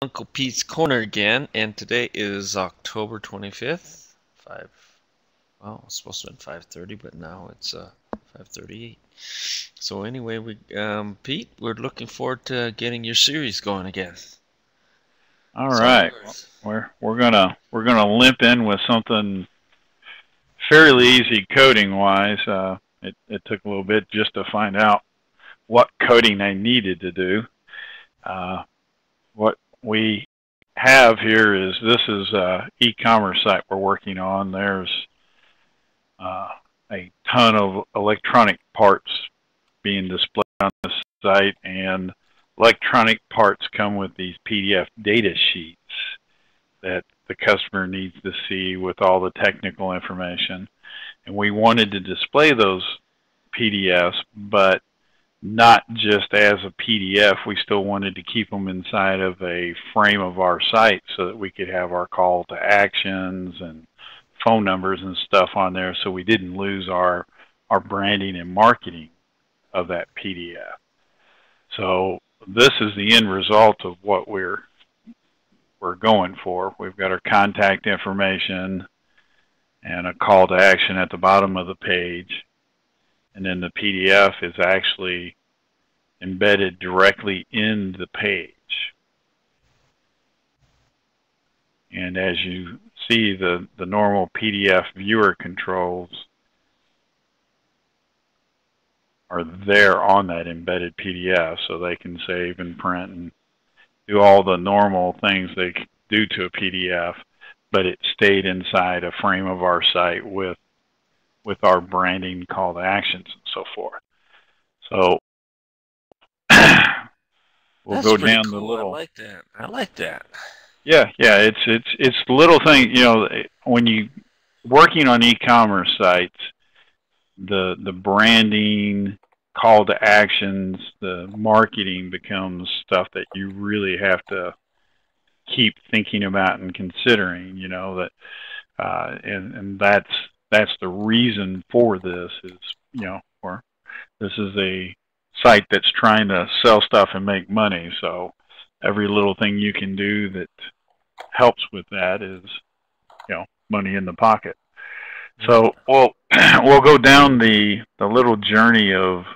Uncle Pete's Corner again, and today is October 25th, well, it's supposed to have been 5:30, but now it's 5:38. So anyway, Pete, we're looking forward to getting your series going again. All right, we're gonna limp in with something fairly easy coding wise. It took a little bit just to find out what coding I needed to do. What we have here is this is an e-commerce site we're working on. There's a ton of electronic parts being displayed on this site, and electronic parts come with these PDF data sheets that the customer needs to see with all the technical information. And we wanted to display those PDFs, but not just as a PDF. We still wanted to keep them inside of a frame of our site so that we could have our call to actions and phone numbers and stuff on there, so we didn't lose our branding and marketing of that PDF. So this is the end result of what we're going for. We've got our contact information and a call to action at the bottom of the page. And then the PDF is actually embedded directly in the page. And as you see, the normal PDF viewer controls are there on that embedded PDF, so they can save and print and do all the normal things they do to a PDF, but it stayed inside a frame of our site with our branding, call to actions, and so forth. So we'll go down the little. I like that. I like that. Yeah, yeah. It's little thing. You know, when you working on e-commerce sites, the branding, call to actions, the marketing becomes stuff that you really have to keep thinking about and considering. You know that, and that's. That's the reason for this is, you know, this is a site that's trying to sell stuff and make money. So every little thing you can do that helps with that is, you know, money in the pocket. So we'll go down the little journey of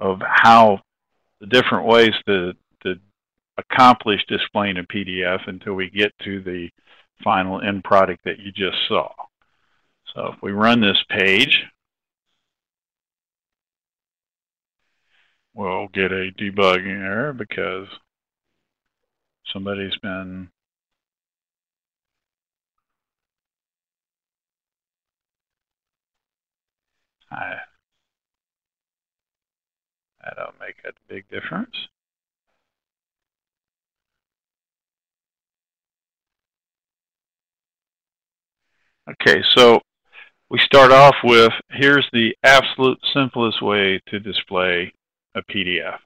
how the different ways to accomplish displaying a PDF until we get to the final end product that you just saw. So if we run this page, we'll get a debugging error because somebody's been I don't make a big difference. Okay, so we start off with, here's the absolute simplest way to display a PDF.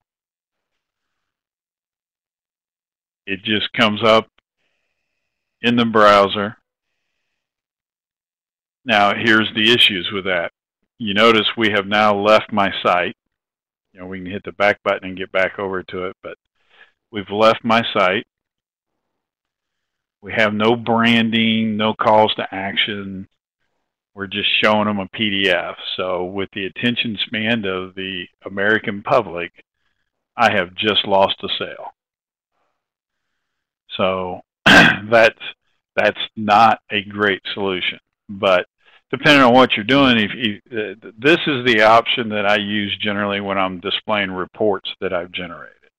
It just comes up in the browser. Now, here's the issues with that. You notice we have now left my site. You know, we can hit the back button and get back over to it, but we've left my site. We have no branding, no calls to action. We're just showing them a PDF. So with the attention span of the American public, I have just lost a sale. So that's not a great solution. But depending on what you're doing, if this is the option that I use generally when I'm displaying reports that I've generated.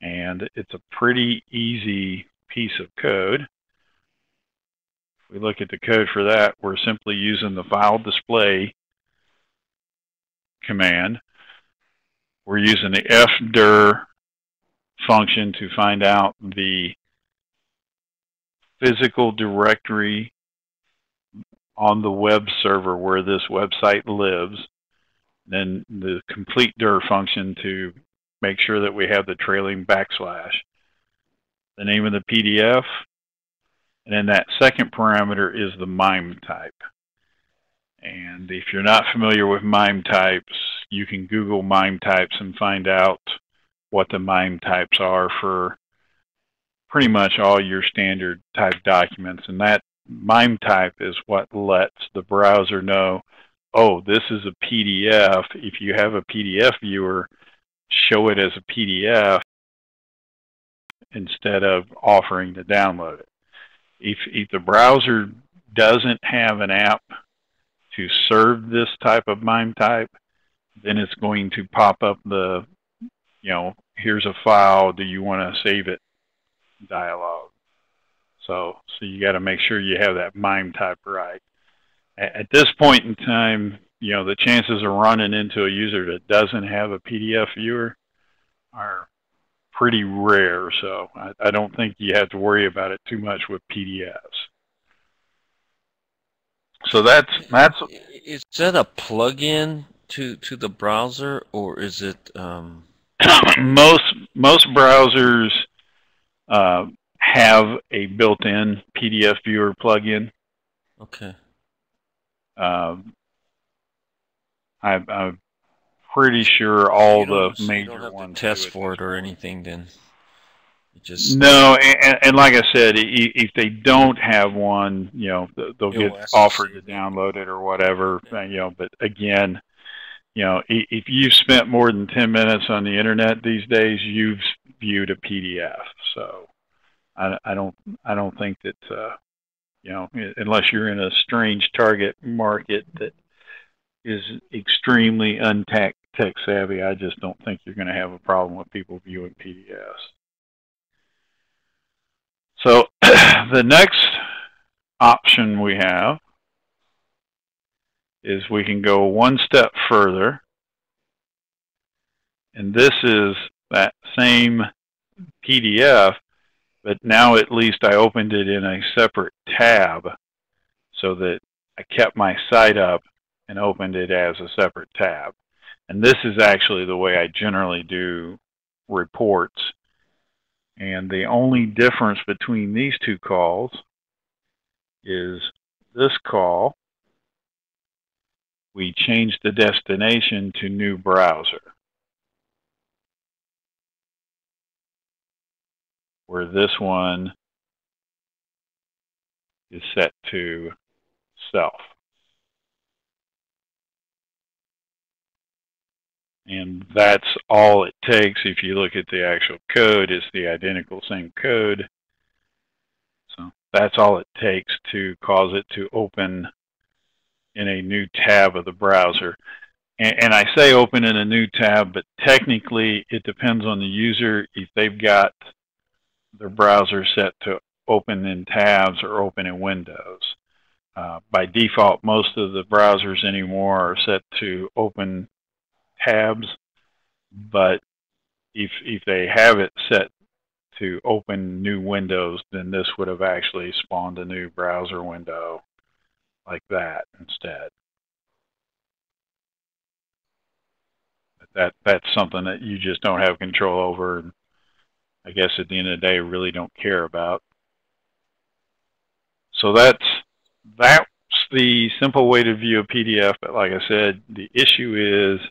And it's a pretty easy piece of code. We look at the code for that, we're simply using the file display command. We're using the fdir function to find out the physical directory on the web server where this website lives. Then the complete dir function to make sure that we have the trailing backslash. The name of the PDF. And then that second parameter is the MIME type. And if you're not familiar with MIME types, you can Google MIME types and find out what the MIME types are for pretty much all your standard type documents, and that MIME type is what lets the browser know, oh, this is a PDF. If you have a PDF viewer, show it as a PDF instead of offering to download it. If the browser doesn't have an app to serve this type of MIME type, then it's going to pop up the, you know, here's a file, do you want to save it dialog. So you got to make sure you have that MIME type right. At this point in time, you know, the chances of running into a user that doesn't have a PDF viewer are pretty rare, so I don't think you have to worry about it too much with PDFs. So that's. Is that a plug-in to the browser, or is it? Most browsers have a built-in PDF viewer plugin. Okay. I'm pretty sure all the major ones test for it or anything. Then it just no, and like I said, if they don't have one, you know, they'll get offered to download it or whatever. Yeah. You know, but again, you know, if you've spent more than 10 minutes on the internet these days, you've viewed a PDF. So I don't think that you know, unless you're in a strange target market that is extremely untapped tech savvy, I just don't think you're going to have a problem with people viewing PDFs. So the next option we have is we can go one step further, and this is that same PDF, but now at least I opened it in a separate tab so that I kept my site up and opened it as a separate tab. And this is actually the way I generally do reports. And the only difference between these two calls is this call, we change the destination to new browser, where this one is set to self. And that's all it takes. If you look at the actual code, it's the identical same code. So that's all it takes to cause it to open in a new tab of the browser. And I say open in a new tab, but technically it depends on the user. If they've got their browser set to open in tabs or open in windows. By default, most of the browsers anymore are set to open tabs, but if they have it set to open new windows, then this would have actually spawned a new browser window like that instead. But that's something that you just don't have control over, and I guess at the end of the day really don't care about. So that's the simple way to view a PDF, but like I said, the issue is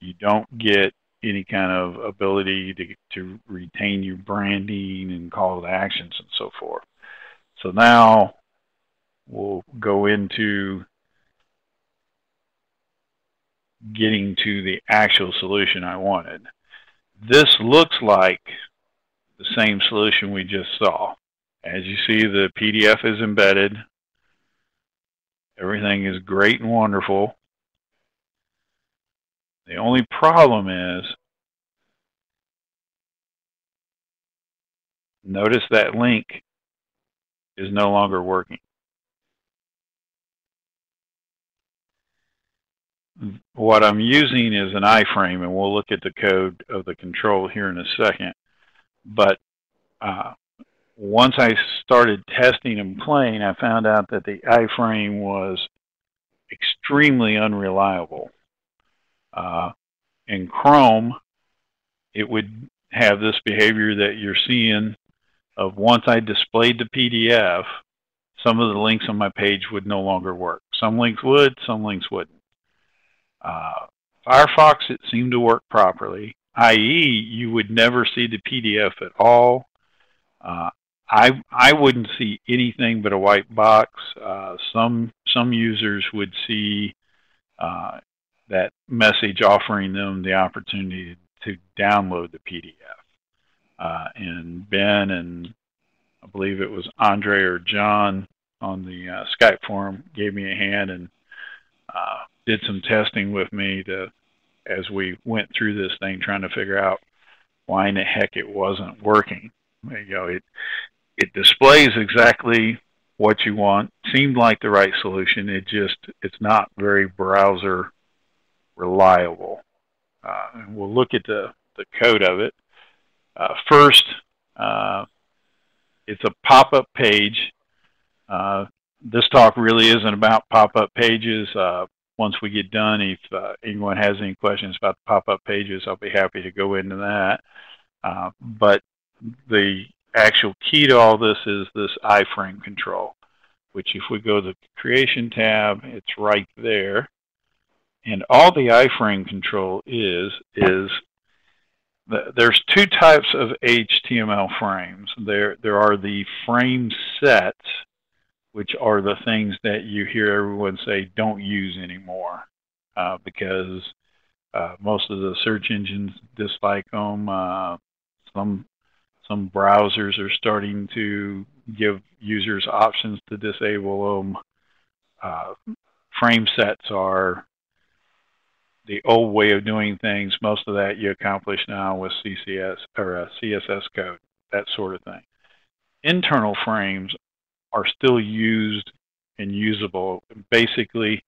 you don't get any kind of ability to retain your branding and call to actions and so forth. So now we'll go into getting to the actual solution I wanted. This looks like the same solution we just saw. As you see, the PDF is embedded. Everything is great and wonderful. The only problem is, notice that link is no longer working. What I'm using is an iframe, and we'll look at the code of the control here in a second. But once I started testing and playing, I found out that the iframe was extremely unreliable. In Chrome, it would have this behavior that you're seeing of once I displayed the PDF, some of the links on my page would no longer work. Some links would, some links wouldn't. Firefox, it seemed to work properly, i.e. you would never see the PDF at all. I wouldn't see anything but a white box. Some users would see that message offering them the opportunity to download the PDF. And Ben and I believe it was Andre or John on the Skype forum gave me a hand and did some testing with me as we went through this thing trying to figure out why in the heck it wasn't working. You know, it displays exactly what you want. Seemed like the right solution. It's not very browser reliable. And we'll look at the code of it. First, it's a pop-up page. This talk really isn't about pop-up pages. Once we get done, if anyone has any questions about the pop-up pages, I'll be happy to go into that. But the actual key to all this is this iframe control, which if we go to the Creation tab, it's right there. And all the iframe control is there's two types of HTML frames. There are the frame sets, which are the things that you hear everyone say don't use anymore because most of the search engines dislike them. Some browsers are starting to give users options to disable them. Frame sets are the old way of doing things. Most of that you accomplish now with CSS or CSS code, that sort of thing. Internal frames are still used and usable. Basically,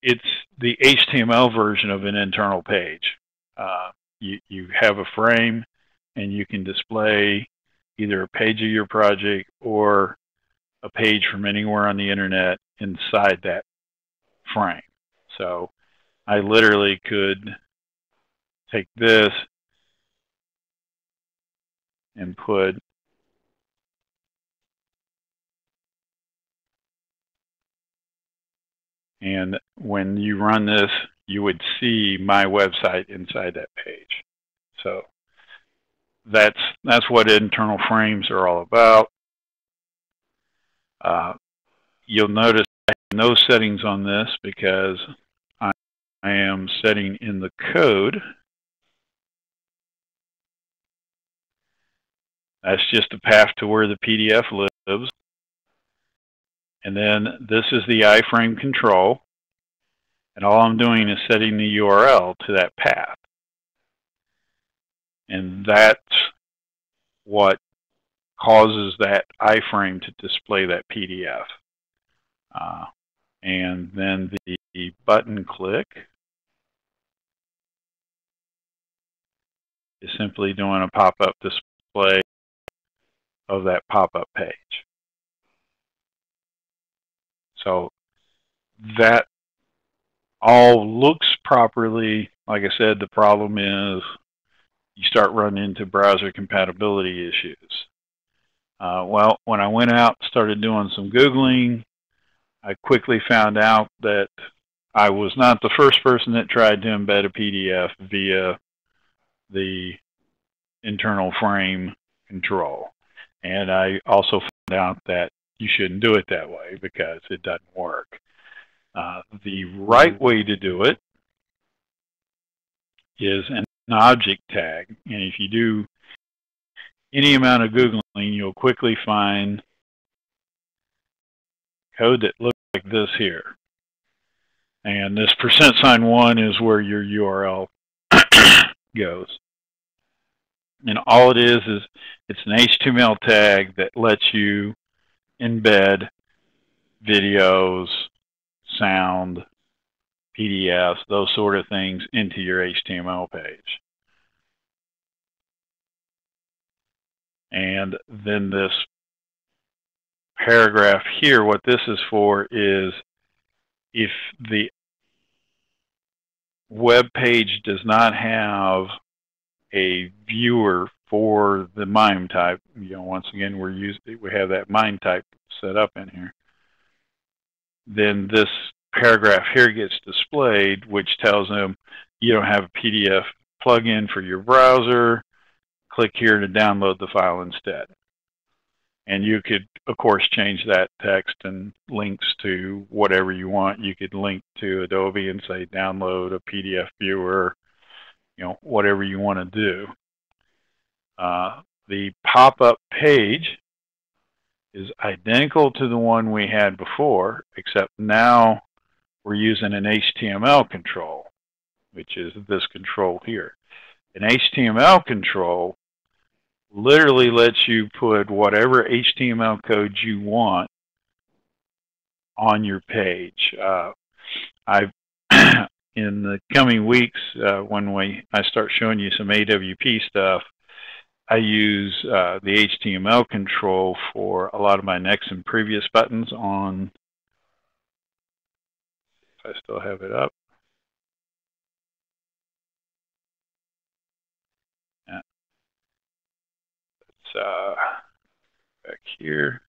it's the HTML version of an internal page. You have a frame, and you can display either a page of your project or a page from anywhere on the internet inside that frame. So I literally could take this and put and when you run this, you would see my website inside that page. So that's what internal frames are all about. You'll notice I have no settings on this because I am setting in the code. That's just a path to where the PDF lives. And then this is the iframe control. And all I'm doing is setting the URL to that path. And that's what causes that iframe to display that PDF. And then the button click is simply doing a pop-up display of that pop-up page. So that all looks properly. Like I said, the problem is you start running into browser compatibility issues. Well, when I went out and started doing some Googling, I quickly found out that I was not the first person that tried to embed a PDF via the internal frame control. And I also found out that you shouldn't do it that way because it doesn't work. The right way to do it is an object tag. And if you do any amount of Googling, you'll quickly find code that looks like this here. And this %1 is where your URL goes. And all it is it's an HTML tag that lets you embed videos, sound, PDFs, those sort of things into your HTML page. And then this paragraph here, what this is for is if the web page does not have a viewer for the MIME type, you know, once again, we have that MIME type set up in here, then this paragraph here gets displayed, which tells them you don't have a PDF plugin for your browser, click here to download the file instead. And you could, of course, change that text and links to whatever you want. You could link to Adobe and say download a PDF viewer, you know, whatever you want to do. The pop-up page is identical to the one we had before, except now we're using an HTML control, which is this control here. An HTML control literally lets you put whatever HTML code you want on your page. In the coming weeks, when I start showing you some AWP stuff, I use the HTML control for a lot of my next and previous buttons on, if I still have it up. Back here.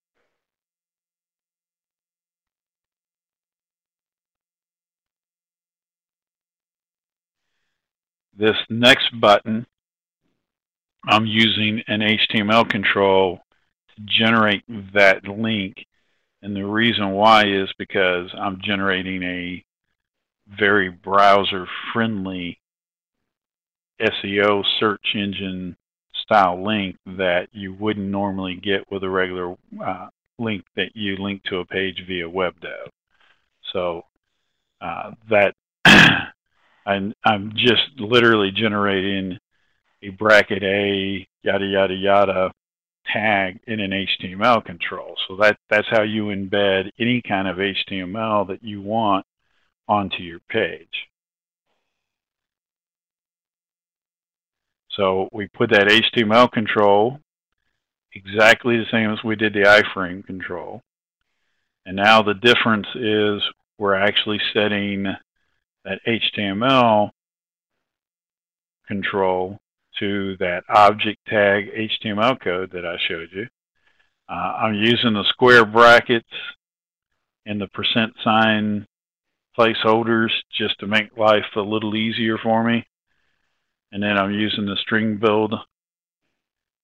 This next button, I'm using an HTML control to generate that link. And the reason why is because I'm generating a very browser-friendly SEO search engine style link that you wouldn't normally get with a regular link that you link to a page via WebDev. So that I'm just literally generating a bracket A, yada, yada, yada tag in an HTML control. So that's how you embed any kind of HTML that you want onto your page. So we put that HTML control exactly the same as we did the iframe control. And now the difference is we're actually setting that HTML control to that object tag HTML code that I showed you. I'm using the square brackets and the %sign placeholders just to make life a little easier for me. And then I'm using the string build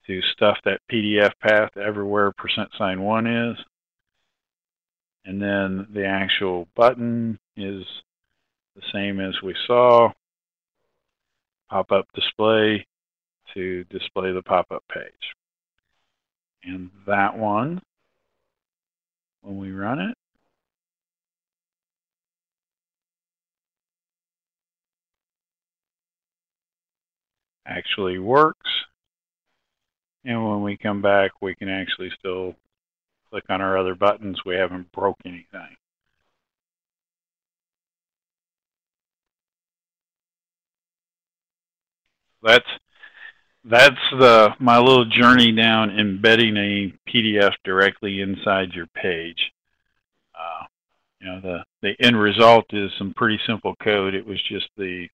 to stuff that PDF path everywhere %1 is. And then the actual button is the same as we saw. Pop-up display to display the pop-up page. And that one, when we run it, actually works. And when we come back, we can actually still click on our other buttons. We haven't broke anything. That's my little journey down embedding a PDF directly inside your page. You know, the end result is some pretty simple code. It was just the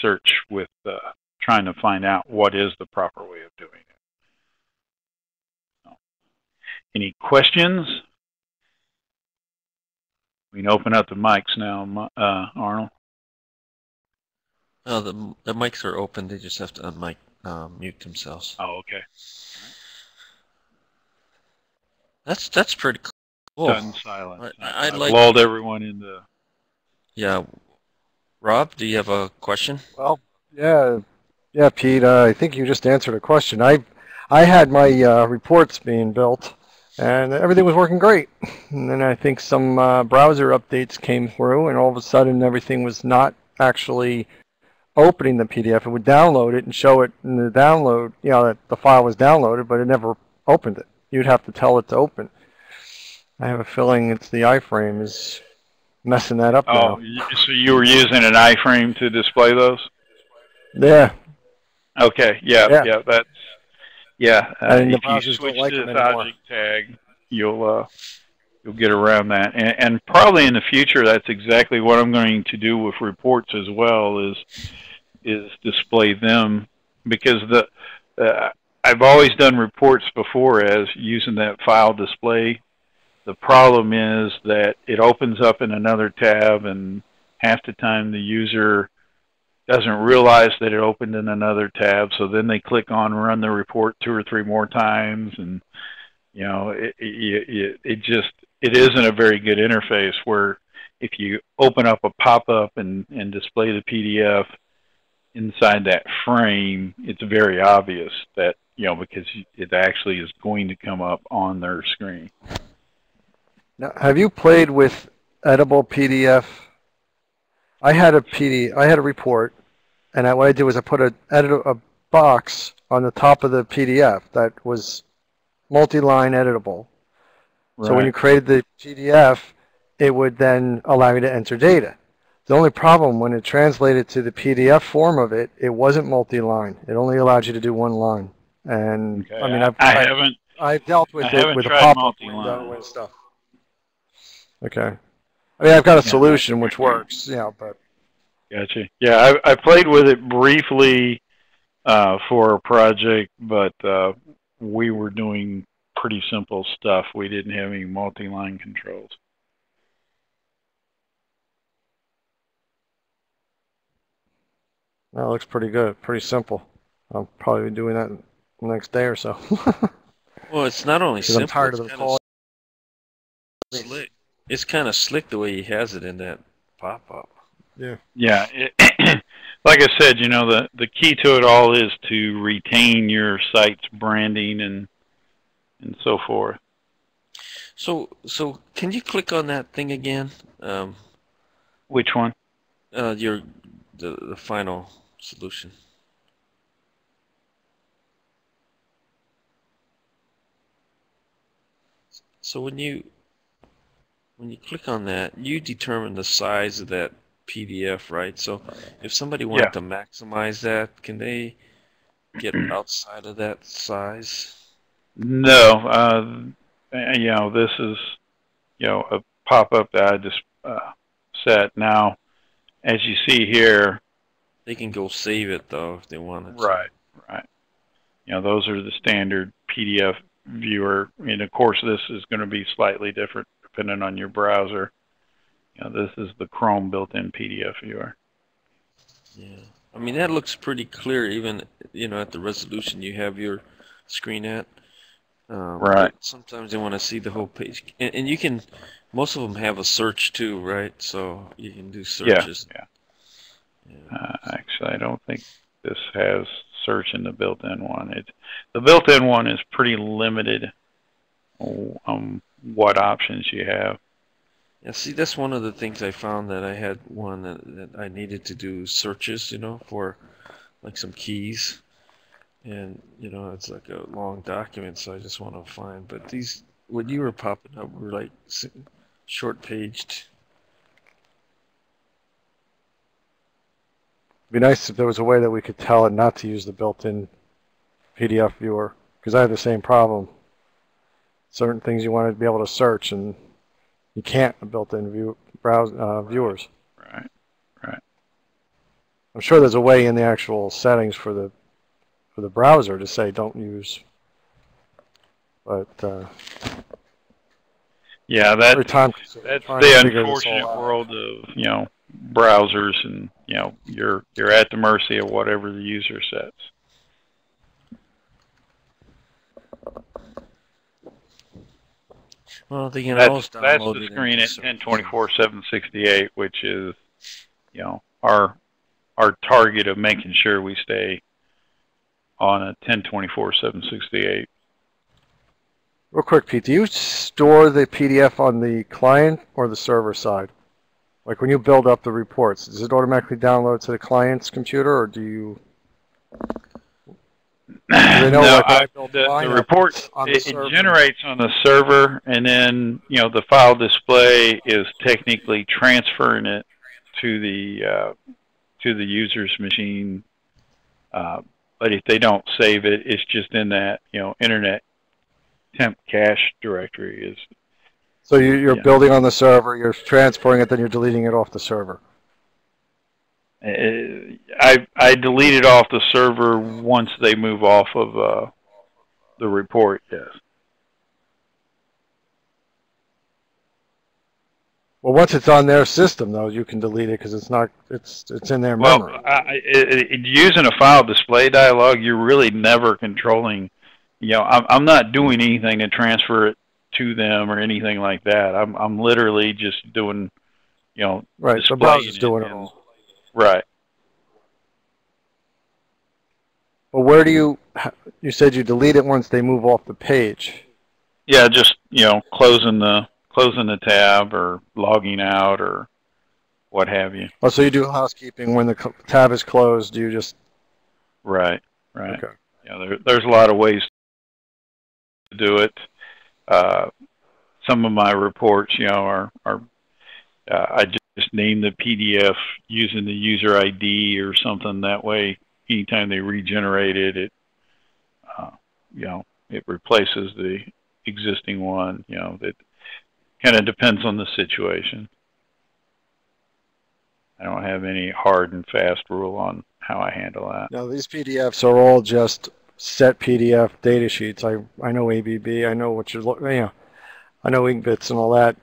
search with trying to find out what is the proper way of doing it. So, any questions? We can open up the mics now, Arnold. Oh, the mics are open. They just have to unmic, mute themselves. Oh, okay. That's pretty cool. Done silent. I've like lulled everyone into. Yeah, Rob, do you have a question? Well, yeah, Pete. I think you just answered a question. I had my reports being built, and everything was working great. And then I think some browser updates came through, and all of a sudden everything was not actually opening the PDF. It would download it and show it in the download, you know, that the file was downloaded, but it never opened it. You'd have to tell it to open. I have a feeling it's the iframe is messing that up now. So you were using an iframe to display those? Yeah. Okay, yeah, that's, yeah. And if you switch to this object tag, you'll get around that. And probably in the future, that's exactly what I'm going to do with reports as well, is display them. Because I've always done reports before as using that file display. The problem is that it opens up in another tab, and half the time the user doesn't realize that it opened in another tab, so then they click on run the report 2 or 3 more times, and you know, it isn't a very good interface. Where if you open up a pop-up and display the PDF inside that frame, it's very obvious that, you know, because it actually is going to come up on their screen. Now, have you played with editable PDF? I had a report, and what I did was I put a box on the top of the PDF that was multi-line editable. Right. So when you created the PDF, it would then allow you to enter data. The only problem, when it translated to the PDF form of it, it wasn't multi-line. It only allowed you to do one line. And okay. I mean, I've dealt with it with a pop-up window and stuff. Okay. I mean, I've got a solution which works, yeah, but. Gotcha. Yeah, I played with it briefly for a project, but we were doing pretty simple stuff. We didn't have any multi-line controls. That looks pretty good, pretty simple. I'll probably be doing that the next day or so. Well, it's not only simple, I'm tired of the call. Slick. It's kind of slick the way he has it in that pop-up. Yeah. Yeah. Like I said, you know, the key to it all is to retain your site's branding and so forth. So can you click on that thing again? Which one? The final solution. So when you click on that, you determine the size of that PDF, right? So if somebody wanted to maximize that, can they get outside of that size? No. You know, this is, you know, a pop-up that I just set. Now, as you see here, they can go save it, though, if they want it. Right, right. You know, those are the standard PDF viewer. And, of course, this is going to be slightly different depending on your browser. You know, this is the Chrome built-in PDF viewer. Yeah, I mean, that looks pretty clear, even, you know, at the resolution you have your screen at. Right. Sometimes they want to see the whole page, and you can. Most of them have a search too, right? So you can do searches. Yeah. Actually, I don't think this has search in the built-in one. The built-in one is pretty limited on what options you have. Yeah, see, that's one of the things I found, that I had one that I needed to do searches, you know, for like some keys. And, you know, it's like a long document, so I just want to find. But these, when you were popping up, were like short-paged. It'd be nice if there was a way that we could tell it not to use the built-in PDF viewer, because I have the same problem. Certain things you want to be able to search, and you can't with built-in viewers. Right, right. I'm sure there's a way in the actual settings for the browser to say don't use, but yeah, that's the unfortunate world of, you know, browsers, and you know, you're at the mercy of whatever the user sets. Well, they can almost download the screen at 1024/768, which is, you know, our target of making sure we stay on a 1024/768. Real quick, Pete, do you store the PDF on the client or the server side? Like when you build up the reports, does it automatically download to the client's computer, or do you? The report, it generates on the server, and then, you know, the file display is technically transferring it to the user's machine. But if they don't save it, it's just in that, you know, internet temp cache directory. Is so you're building on the server, you're transferring it, then you're deleting it off the server. I delete it off the server once they move off of the report. Yes. Well, once it's on their system, though, you can delete it because it's not, it's in their memory. Well, using a file display dialog, you're really never controlling. You know, I'm not doing anything to transfer it to them or anything like that. I'm literally just doing, you know, right. The browser's doing it all. Right. Well, where do you? You said you delete it once they move off the page. Yeah, just, you know, closing the tab or logging out or what have you. Oh, so you do housekeeping when the tab is closed. You just right. Okay. Yeah, there's a lot of ways to do it. Some of my reports, you know, are I just name the PDF using the user ID or something. That way, anytime they regenerate it, you know, it replaces the existing one. You know, that kind of depends on the situation. I don't have any hard and fast rule on how I handle that. No, these PDFs are all just set PDF data sheets. I know ABB. I know what you're looking. You know, I know InkBits and all that.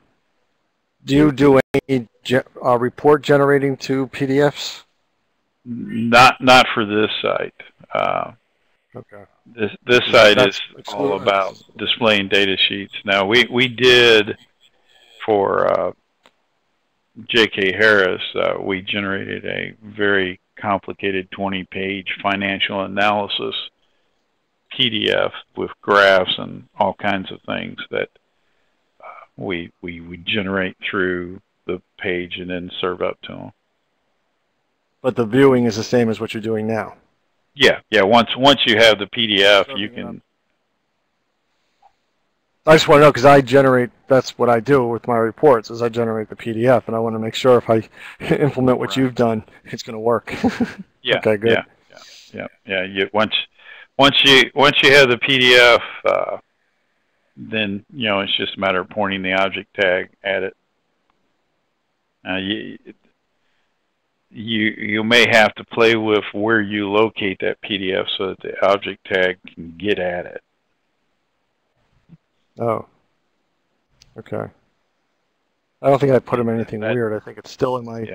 Do you do any report generating to PDFs? Not for this site. Okay. This site is all about displaying data sheets. Now we did for J.K. Harris. We generated a very complicated 20-page financial analysis PDF with graphs and all kinds of things that we would generate through the page and then serve up to them. But the viewing is the same as what you're doing now. Yeah, yeah. Once you have the PDF, you can. I just want to know because I generate. That's what I do with my reports. Is I generate the PDF, and I want to make sure if I implement what you've done, it's going to work. Yeah. Okay. Good. Yeah. Once you have the PDF, then you know it's just a matter of pointing the object tag at it. You may have to play with where you locate that PDF so that the object tag can get at it. Oh, okay. I don't think I put them in anything weird. I think it's still in my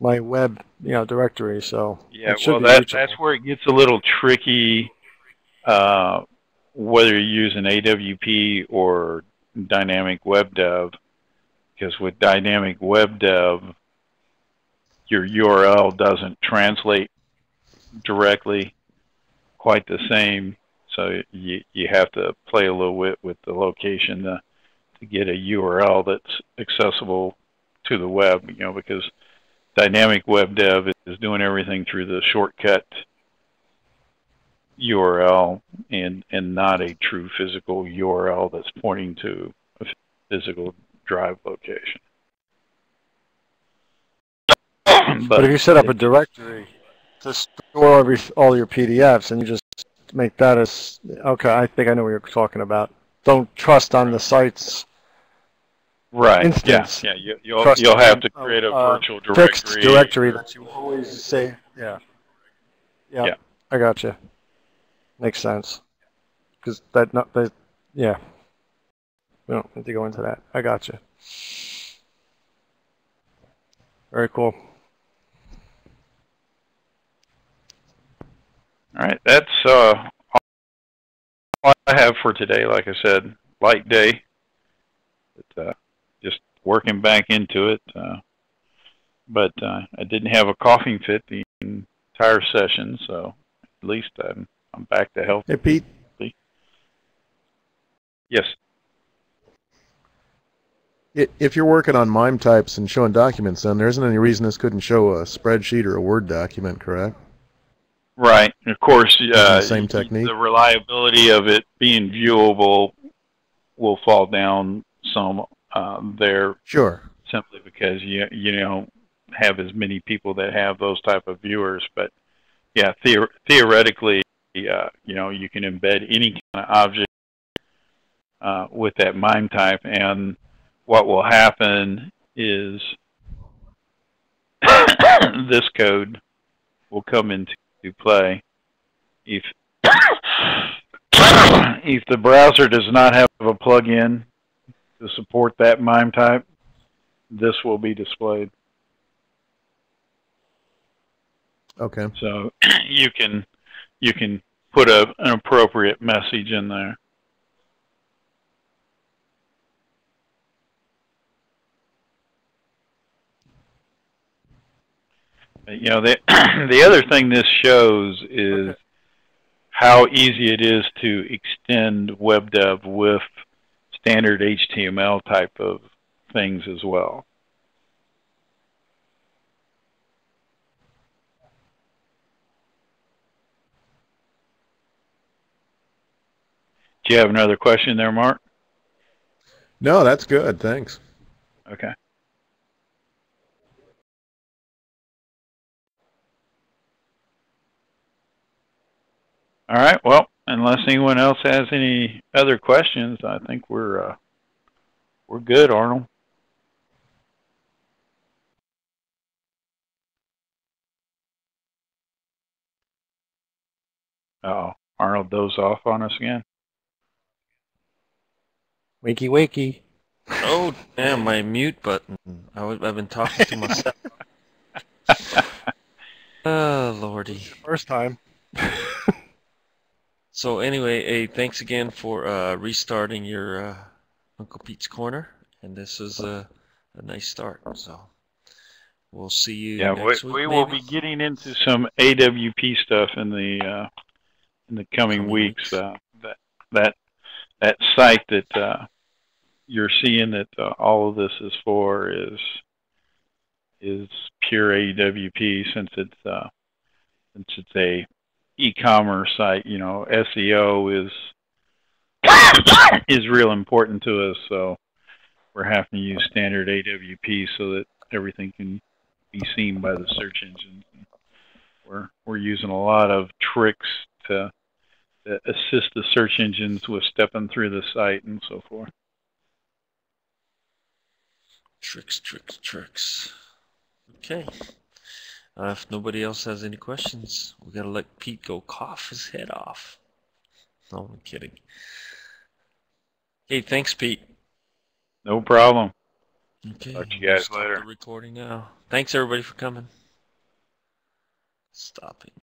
my web directory. So yeah, well that's where it gets a little tricky. Whether you're using AWP or dynamic WebDev, because with dynamic WebDev, your URL doesn't translate directly quite the same, so you have to play a little bit with the location to get a URL that's accessible to the web, you know, because dynamic web dev is doing everything through the shortcut URL and not a true physical URL that's pointing to a physical drive location. But if you set up a directory to store all your PDFs and you just make that as, okay, I think I know what you're talking about. Don't trust on the site's instance. Yeah, you'll have to create a virtual directory. Fixed directory that you always say, yeah. I gotcha. Makes sense. Because we don't need to go into that. I gotcha. Very cool. All right, that's all I have for today. Like I said, light day. But, just working back into it. But I didn't have a coughing fit the entire session, so at least I'm back to health. Hey, Pete. Yes. If you're working on MIME types and showing documents, then there isn't any reason this couldn't show a spreadsheet or a Word document, correct? Right. And of course, same technique. The reliability of it being viewable will fall down some there. Sure. Simply because you don't have as many people that have those type of viewers. But yeah, theoretically, you know, you can embed any kind of object with that MIME type, and what will happen is this code will come into play if the browser does not have a plugin to support that MIME type. this will be displayed. Okay. So you can put an appropriate message in there. You know, the other thing this shows is okay. how easy it is to extend WebDev with standard HTML type of things as well. Do you have another question there, Mark? No, that's good. Thanks. Okay. All right. Well, unless anyone else has any other questions, I think we're good, Arnold. Uh-oh, Arnold dozed off on us again. Wakey, wakey. Oh, damn! My mute button. I've been talking to myself. Oh, Lordy. First time. So anyway, hey, thanks again for restarting your Uncle Pete's Corner, and this is a nice start. So we'll see you. Yeah, next week, we will be getting into some AWP stuff in the coming weeks. That site that you're seeing that all of this is for is pure AWP, since it's a e-commerce site. You know, SEO is real important to us, so we're having to use standard AWP so that everything can be seen by the search engine. We're using a lot of tricks to assist the search engines with stepping through the site and so forth. Tricks, tricks, tricks. Okay. If nobody else has any questions, we gotta let Pete go cough his head off. No, I'm kidding. Hey, thanks, Pete. No problem. Okay. Talk to you guys later. Stop the recording now. Thanks everybody for coming. Stop it.